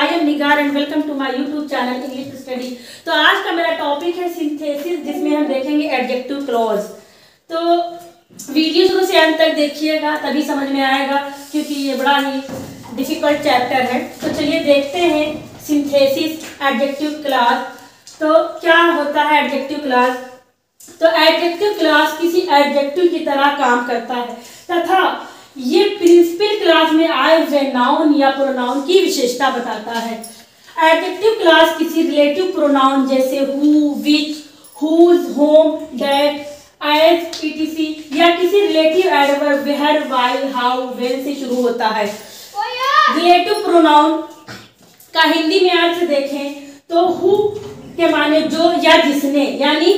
I am Nigar and welcome to my YouTube channel English Study। तो आज का मेरा टॉपिक है सिंथेसिस, जिसमें हम देखेंगे एडजेक्टिव क्लॉज। तो वीडियो शुरू से अंत तक देखिएगा, तभी समझ में आएगा, क्योंकि ये बड़ा ही डिफिकल्ट चैप्टर है। तो चलिए देखते हैं सिंथेसिस एडजेक्टिव क्लॉज। तो क्या होता है एडजेक्टिव क्लॉज? तो एडजेक्टिव क्लॉज किसी एडजेक्टिव की तरह काम करता है तथा ये प्रिंसिपल क्लॉज में आए हुए नाउन या प्रोनाउन की विशेषता बताता है। एडजेक्टिव क्लॉज किसी रिलेटिव प्रोनाउन जैसे who, which, whose, whom, that, as, etc या किसी relative adverb where, while, how, when से शुरू होता है। रिलेटिव प्रोनाउन का हिंदी में अर्थ देखें तो हु के माने जो या जिसने, यानी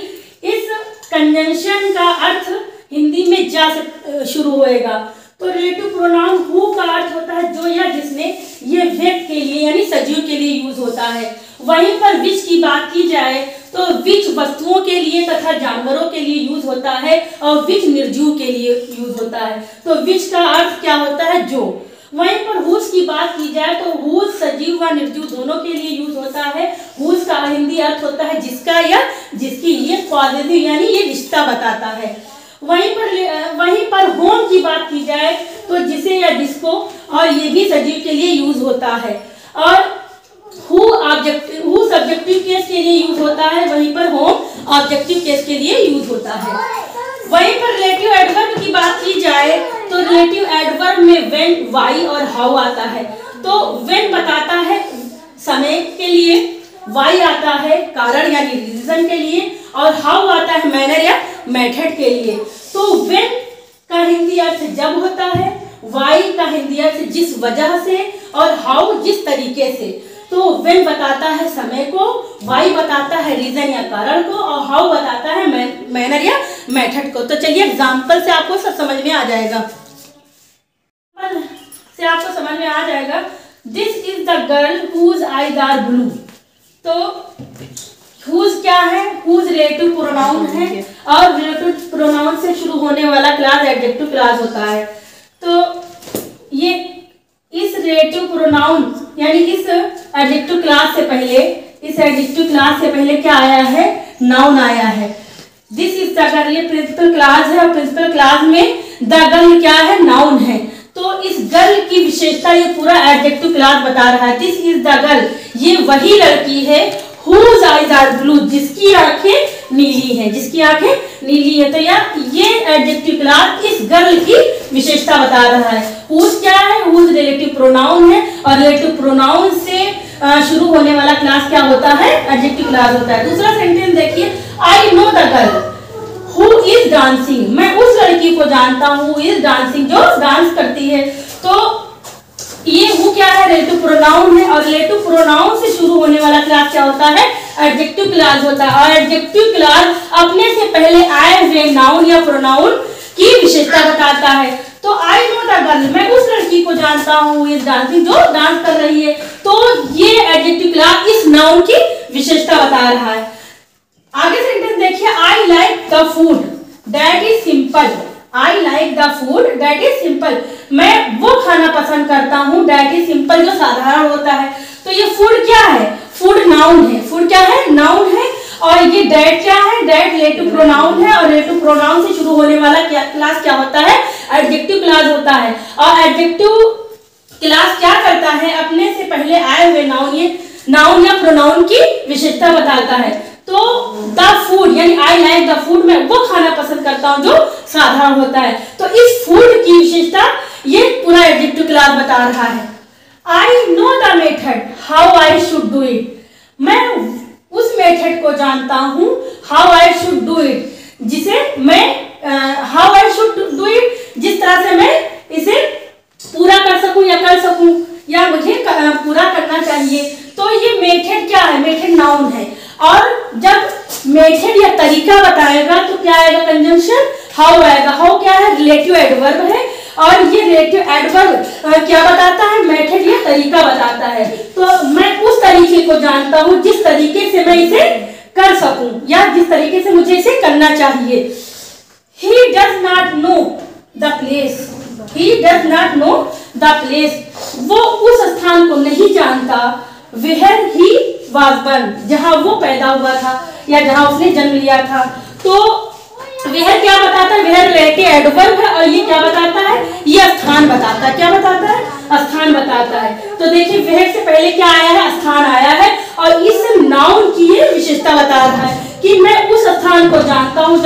इस कंजंक्शन का अर्थ हिंदी में जा से शुरू होएगा। तो रिलेटिव प्रोनाउन हु का अर्थ होता है जो या जिसने, ये व्यक्ति के लिए यानी सजीव के लिए यूज होता है। वहीं पर विच की बात की जाए तो विच वस्तुओं के लिए तथा जानवरों के लिए यूज होता है और विच निर्जीव के लिए यूज होता है। तो विच का अर्थ क्या होता है? जो। वहीं पर हुज की बात की जाए तो हुज सजीव व निर्जीव दोनों के लिए यूज होता है। हुज का हिंदी अर्थ होता है जिसका या जिसकी, ये पॉजिटिव यानी ये रिश्ता बताता है। वहीं पर होम की बात की जाए तो जिसे या जिसको, और ये भी सजीव के लिए यूज होता है। और हु सब्जेक्टिव केस के लिए यूज होता है, वहीं पर होम ऑब्जेक्टिव केस के लिए यूज होता है। वहीं पर रिलेटिव एडवर्ब की बात की जाए तो रिलेटिव एडवर्ब में व्हेन, व्हाई और हाउ आता है। तो व्हेन बताता है समय के लिए, व्हाई आता है कारण यानी रीजन के लिए, और हाउ आता है मैनर या मेथड के लिए। तो व्हेन का हिंदी अर्थ जब होता है, व्हाई का हिंदी अर्थ जिस वजह से, और हाउ जिस तरीके से। तो व्हेन बताता है समय को, व्हाई बताता है रीजन या कारण को, और हाउ बताता है मैनर या मेथड को। तो चलिए एग्जांपल से आपको सब समझ में आ जाएगा। This is the girl whose eyes are blue. तो हुज क्या है? हुज रिलेटिव प्रोनाउन है और रिलेटिव प्रोनाउन से शुरू होने वाला क्लॉज एडजेक्टिव क्लॉज होता है। तो ये इस रिलेटिव प्रोनाउन यानी इस एडजेक्टिव क्लॉज से पहले क्या आया है? नाउन आया है। दिस इज द गर्ल, ये प्रिंसिपल क्लॉज है और प्रिंसिपल क्लॉज में द गर्ल क्या है? नाउन है। तो इस गर्ल की विशेषता ये पूरा एडजेक्टिव क्लॉज बता रहा है। दिस इज द गर्ल, ये वही लड़की है हुज आईज आर ब्लू, जिसकी आंखें नीली है। तो यार ये एडजेक्टिव क्लॉज इस गर्ल की विशेषता बता रहा है। हुज क्या है? हुज रिलेटिव प्रोनाउन है और रिलेटिव प्रोनाउन से शुरू होने वाला क्लॉज क्या होता है? एडजेक्टिव क्लॉज होता है। दूसरा सेंटेंस देखिए, I know the girl who is dancing, मैं उस लड़की को जानता हूँ हु इज डांसिंग, जो डांस करती है। तो ये हु क्या है? रिलेटिव प्रोनाउन है और रिलेटिव प्रोनाउन से शुरू होने वाला क्लॉज क्या होता है? एडजेक्टिव क्लॉज होता है। और एडजेक्टिव क्लॉज अपने से पहले आए हुए नाउन या प्रोनाउन की विशेषता बताता है। तो आई नो द गर्ल, मैं उस लड़की को जानता हूँ इस डांसिंग, जो डांस कर रही है। तो ये एडजेक्टिव क्लॉज इस नाउन की विशेषता बता रहा है। आगे सेंटेंस देखिए, I like the food that is simple. I like the food that is simple, मैं वो खाना पसंद करता हूँ दैट इज सिंपल, जो साधारण होता है। तो ये फूड क्या है? फूड नाउन है। फूड क्या है? नाउन है। और ये दैट क्या है? दैट रिलेटिव प्रोनाउन है और रिलेटिव प्रोनाउन से शुरू होने वाला क्लॉज क्या होता है? एडजेक्टिव क्लॉज होता है। और एडजेक्टिव क्लॉज क्या करता है? अपने से पहले आए हुए नाउन या प्रोनाउन की विशेषता बताता है। तो द फूड यानी आई लाइक द फूड, मैं वो खाना पसंद करता हूँ जो साधारण होता है। तो इस फूड की विशेषता ये पूरा एडजेक्टिव क्लॉज बता रहा है। I know the method how I should do it, मैं उस मेथड को जानता हूँ how I should do it, जिसे मैं how I should do it, जिस तरह से मैं इसे पूरा कर सकूं या कर सकूं या मुझे पूरा करना चाहिए। तो ये मेथड क्या है? मेथड नाउन है। और जब मेथड या तरीका बताएगा तो क्या आएगा? कंजंक्शन हाउ आएगा। हाउ क्या है? रिलेटिव एडवर्ब है और ये रिलेटिव एडवर्ब क्या बताता है? मेथड या तरीका बताता है। तो मैं उस तरीके को जानता हूँ जिस तरीके से मैं इसे कर सकूं या जिस तरीके से मुझे इसे करना चाहिए। He does not know the place, He does not know the place. वो उस स्थान को नहीं जानता where he was born, जहाँ वो पैदा हुआ था या जहाँ उसने जन्म लिया था. तो वह क्या बताता है? वह लेके एडवर्ब है और ये क्या बताता है? ये स्थान बताता है. क्या बताता है? स्थान बताता है. तो देखिए वह से पहले क्या आया है? स्थान आया है और इस नाउन की ये विशेषता बता रहा है कि मैं उस स्थान को जानता हूँ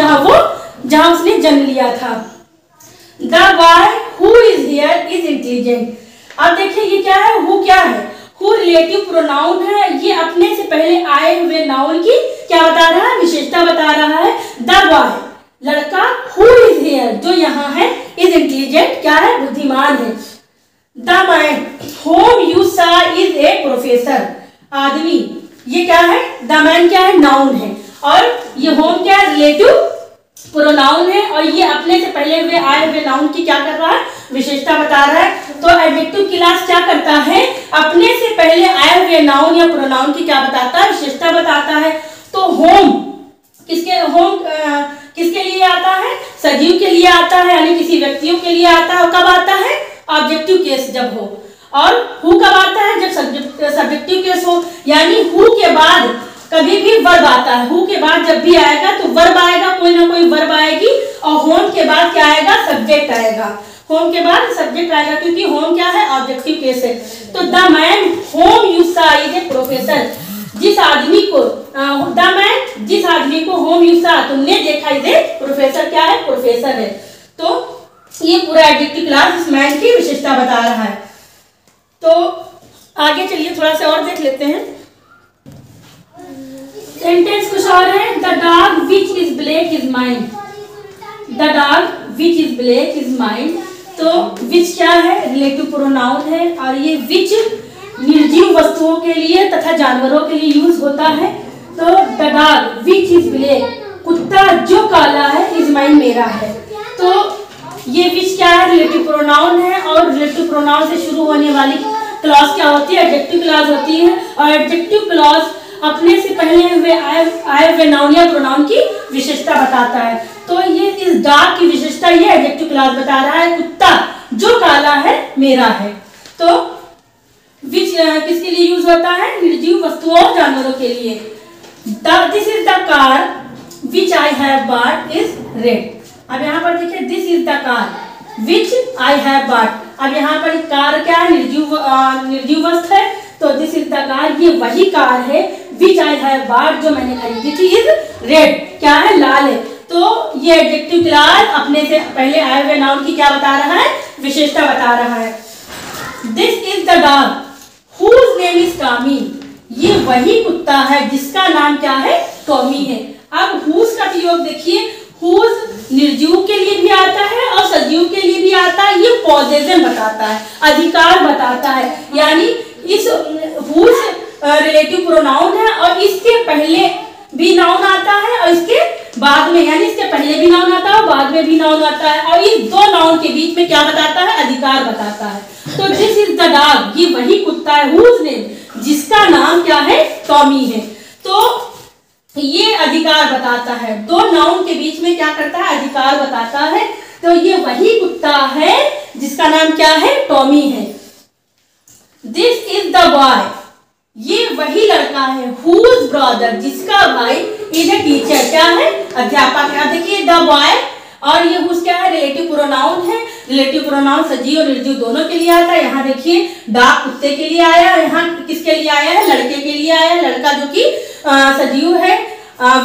जहाँ उसने जन्म लिया था. The boy who is here is intelligent. अब देखिए ये क्या है? Who क्या है? Who relative pronoun है. ये अपने से पहले आए हुए नाउन की क्या बता रहा है? विशेषता बता रहा है. The boy लड़का who is here जो यहाँ है is intelligent क्या है? बुद्धिमान है. The man whom you saw is a professor. आदमी ये क्या है? The man क्या है? noun है और ये whom क्या है? relative pronoun है और ये अपने से पहले हुए आए हुए noun की क्या कर रहा है? विशेषता बता रहा है. तो adjective class क्या करता है? अपने से पहले आए हुए noun या pronoun की क्या बताता है? विशेषता बताता है. तो whom किसके किसके लिए आता है? सजीव के लिए आता है यानी किसी व्यक्तियों के लिए आता है. कब आता है? ऑब्जेक्टिव केस जब हो. और हु कब आता है? जब सब्जेक्टिव केस हो. यानी हु के बाद कभी भी वर्ब आता है. हु के बाद जब भी आएगा तो वर्ब आएगा, कोई ना कोई वर्ब आएगी. और होम के बाद क्या आएगा? सब्जेक्ट आएगा. होम के बाद सब्जेक्ट आएगा क्योंकि होम क्या है? ऑब्जेक्टिव केस है. तो the man whom you saw is a professor. जिस आदमी को होम यूसा तुमने देखा इसे प्रोफेसर क्या है? प्रोफेसर है. तो ये पूरा एडजेक्टिव क्लास इस मैन की विशेषता बता रहा है. तो आगे चलिए थोड़ा सा और देख लेते हैं. सेंटेंस कुछ और है. The dog which is black is mine. The dog which is black is mine. तो विच क्या है? रिलेटिव प्रोनाउन है और ये विच निर्जीव वस्तुओं के लिए तथा जानवरों के लिए यूज होता है. तो the dog which is black कुत्ता जो काला है इज माइन मेरा है. तो ये विच क्या है? रिलेटिव प्रोनाउन है और रिलेटिव प्रोनाउन से शुरू होने वाली क्लॉज क्या होती है? एडजेक्टिव क्लॉज होती है. और एडजेक्टिव क्लॉज अपने से पहले हुए आए हुए नाउन या प्रोनाउन की विशेषता बताता है. तो ये इस डॉग की विशेषता ये एडजेक्टिव क्लॉज बता रहा है. कुत्ता जो काला है मेरा है. तो विच किसके लिए यूज होता है? निर्जीव वस्तुओं और जानवरों के लिए. This is the car which I have bought is red. अब यहाँ पर देखिए this is the car which I have bought. अब यहाँ पर कार क्या है? निर्जीव वस्तु है. तो दिस इज द कार ये वही कार है विच आई हैव बॉट जो मैंने खरीदी थी इज रेड क्या है? लाल है. तो ये एडजेक्टिव क्लॉज अपने से पहले आए हुए नाउन की क्या बता रहा है? विशेषता बता रहा है. This is the dog Whose name is Tommy. ये वही कुत्ता है जिसका नाम क्या है? टॉमी है. अब whose का प्रयोग देखिए. whose निर्जीव के लिए भी आता है और सजीव के लिए भी आता है. ये पोजेशन बताता है, अधिकार बताता है. यानी इस whose रिलेटिव प्रोनाउन है और इसके पहले भी नाउन आता है और इसके बाद में, यानी इसके पहले भी नाउन आता है और बाद में भी नाउन आता है. और इस दो नाउन के बीच में क्या बताता है? अधिकार बताता है. तो दिस इज द डॉग ये वही कुत्ता है whose name जिसका नाम क्या है? टॉमी है. तो ये अधिकार बताता है. दो नाउन के बीच में क्या करता है? अधिकार बताता है. तो ये वही कुत्ता है जिसका नाम क्या है? टॉमी है. दिस इज द बॉय ये वही लड़का है whose brother जिसका भाई इज अ टीचर क्या है? अध्यापक है. देखिए द बॉय और ये whose क्या है? रिलेटिव प्रोनाउन है. रिलेटिव प्रोनाउन सजीव और निर्जीव दोनों के लिए आता है. यहाँ देखिए डॉग कुत्ते के लिए आया है. यहाँ किसके लिए आया है? लड़के के लिए आया है. लड़का जो कि सजीव है,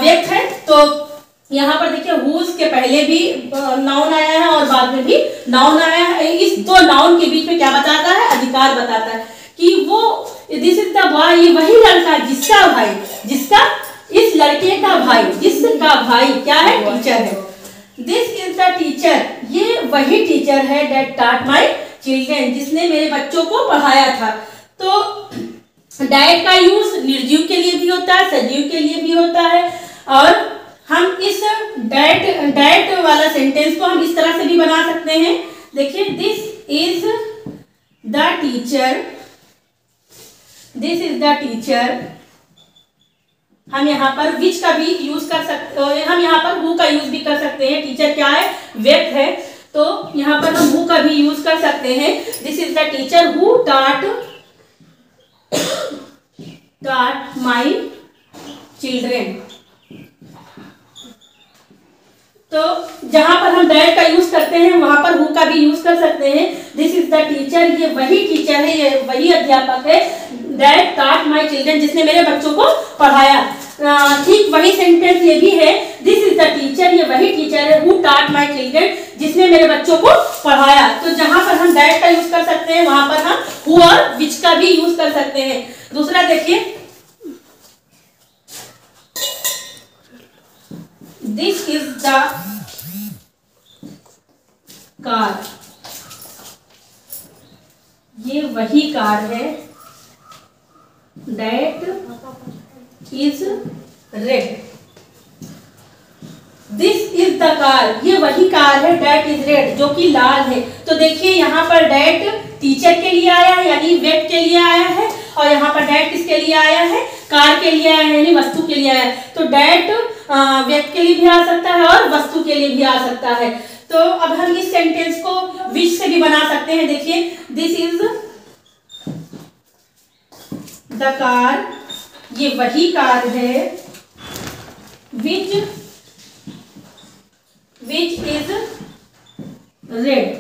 व्यक्त है. तो यहाँ पर देखिए whose के पहले भी नाउन आया है और बाद में भी नाउन आया है. इस दो नाउन के बीच में क्या बताता है? अधिकार बताता है कि वो दिस इज द बॉय ये वही लड़का जिसका भाई, जिसका इस लड़के का भाई जिसका भाई क्या है? टीचर है. दिस इज द टीचर ये वही टीचर है दैट टॉट माय चिल्ड्रन जिसने मेरे बच्चों को पढ़ाया था. तो दैट का यूज निर्जीव के लिए भी होता है, सजीव के लिए भी होता है. और हम इस दैट वाला सेंटेंस को हम इस तरह से भी बना सकते हैं. देखिए this is the teacher, this is the teacher. हम यहाँ पर विच का भी यूज कर सकते हैं. हम यहाँ पर हु का यूज भी कर सकते हैं. टीचर क्या है? व्यक्ति है. तो यहाँ पर हम हु का भी यूज कर सकते हैं. This is the teacher who taught my children. तो जहां पर हम that का यूज करते हैं वहां पर who का भी यूज कर सकते हैं. दिस इज द टीचर, ये वही टीचर है, ये वही अध्यापक है that taught my children, जिसने मेरे बच्चों को पढ़ाया. ठीक वही सेंटेंस ये भी है, दिस इज द टीचर, ये वही टीचर है who taught my children, जिसने मेरे बच्चों को पढ़ाया. तो जहां पर हम that का यूज कर सकते हैं वहां पर हम who और which का भी यूज कर सकते हैं. दूसरा देखिए, दिस इज द कार, ये वही कार है that is red. This is the car, ये वही कार है दैट इज रेड, जो कि लाल है. तो देखिए यहाँ पर दैट टीचर के लिए आया है यानी वेट के लिए आया है, और यहाँ पर डैट किसके लिए आया है, कार के लिए आया है यानी वस्तु के लिए आया है. तो डैट व्यक्ति के लिए भी आ सकता है और वस्तु के लिए भी आ सकता है. तो अब हम इस सेंटेंस को विच से भी बना सकते हैं. देखिए, दिस इज द कार, ये वही कार है विच इज रेड.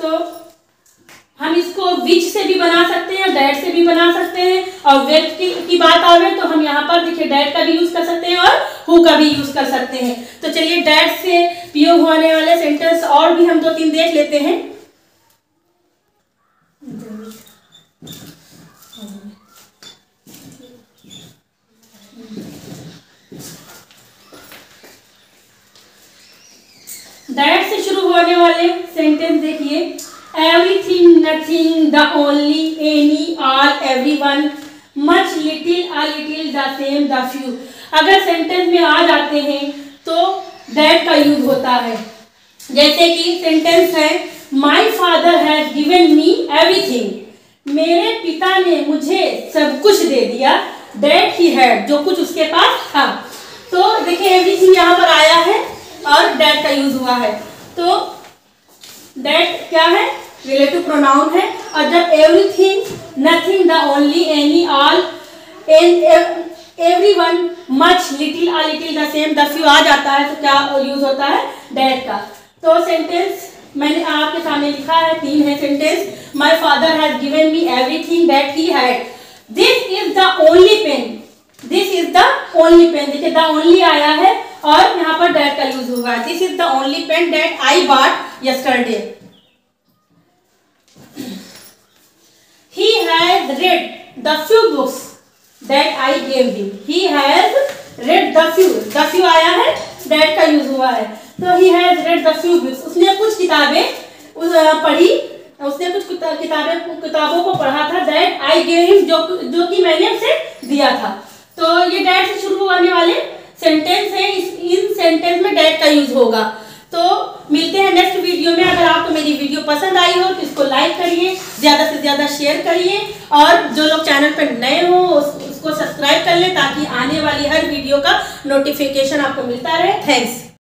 तो हम इसको विच से भी बना सकते हैं, डैट से भी बना सकते हैं, और वेट की बात आ गई तो हम यहाँ पर देखिए डैट का भी यूज कर सकते हैं और हु का भी यूज कर सकते हैं. तो चलिए डैट से प्रयोग होने वाले सेंटेंस और भी हम 2-3 देख लेते हैं. डैट से शुरू होने वाले सेंटेंस देखिए, everything, nothing, the only, any, all, everyone, much, little, a little, the same, the few. अगर सेंटेंस में आ जाते हैं तो that का यूज होता है. जैसे कि सेंटेंस है, my father has given me everything, मेरे पिता ने मुझे सब कुछ दे दिया, that he had, जो कुछ उसके पास था. तो देखिए everything यहाँ पर आया है और that का यूज हुआ है. तो that क्या है, रिलेटिव प्रोनाउन है. और जब everything, nothing, the only, any, all, everyone, much, little, a little, the same, the few आ जाता है तो क्या यूज होता है, दैट का. तो सेंटेंस मैंने आपके सामने लिखा है, 3 है sentence. My father has given me everything that he had. This is the only pen, this is the only pen. देखिए द ओनली आया है और यहाँ पर दैट का यूज हुआ है. This is the only pen that I bought yesterday. He has read the few books that I gave him. He has read the few. The few आया है, that का use हुआ है. So he has read the few books. उसने कुछ किताबें पढ़ी, उसने कुछ किताबों को पढ़ा था. That I gave him, जो कि मैंने उसे दिया था. तो ये that से शुरू होने वाले सेंटेंस है. इन सेंटेंस में that का use होगा. तो मिलते हैं नेक्स्ट वीडियो में. अगर आपको मेरी वीडियो पसंद आई हो तो इसको लाइक करिए, ज़्यादा से ज़्यादा शेयर करिए, और जो लोग चैनल पर नए हो उसको सब्सक्राइब कर लें ताकि आने वाली हर वीडियो का नोटिफिकेशन आपको मिलता रहे. थैंक्स.